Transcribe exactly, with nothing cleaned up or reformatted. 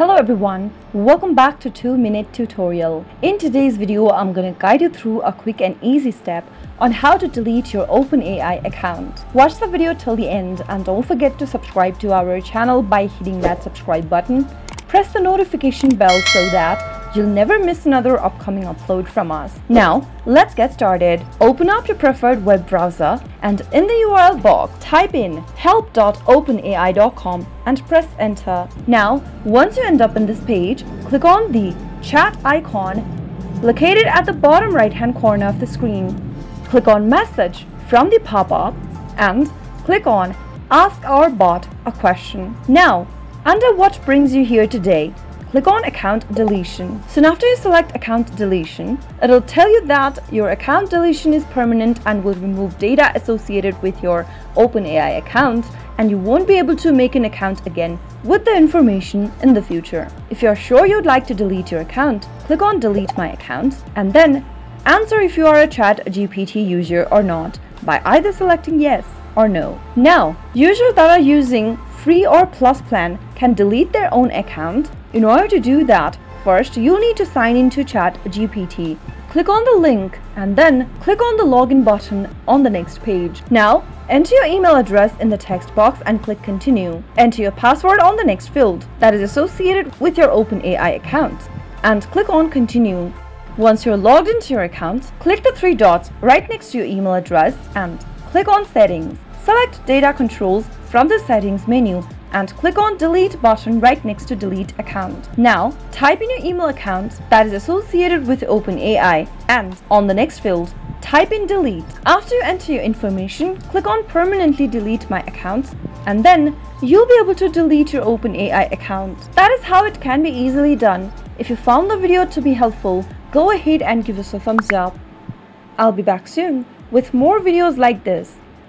Hello everyone, welcome back to two minute tutorial. In today's video, I'm going to guide you through a quick and easy step on how to delete your OpenAI account. Watch the video till the end and don't forget to subscribe to our channel by hitting that subscribe button. Press the notification bell so that you'll never miss another upcoming upload from us. Now, let's get started. Open up your preferred web browser and in the U R L box, type in help dot open A I dot com and press enter. Now, once you end up in this page, click on the chat icon located at the bottom right hand corner of the screen. Click on message from the pop-up and click on ask our bot a question. Now, under what brings you here today, click on account deletion. Soon after you select account deletion, it'll tell you that your account deletion is permanent and will remove data associated with your OpenAI account, and you won't be able to make an account again with the information in the future. If you're sure you'd like to delete your account, click on delete my account and then answer if you are a ChatGPT user or not by either selecting yes or no. Now, users that are using free or plus plan can delete their own account. In order to do that, first you'll need to sign into ChatGPT. Click on the link and then click on the login button on the next page. Now, enter your email address in the text box and click continue. Enter your password on the next field that is associated with your OpenAI account and click on continue. Once you're logged into your account, click the three dots right next to your email address and click on settings. Select data controls from the settings menu and click on delete button right next to delete account. Now, type in your email account that is associated with OpenAI and on the next field, type in delete. After you enter your information, click on permanently delete my account and then you'll be able to delete your OpenAI account. That is how it can be easily done. If you found the video to be helpful, go ahead and give us a thumbs up. I'll be back soon with more videos like this.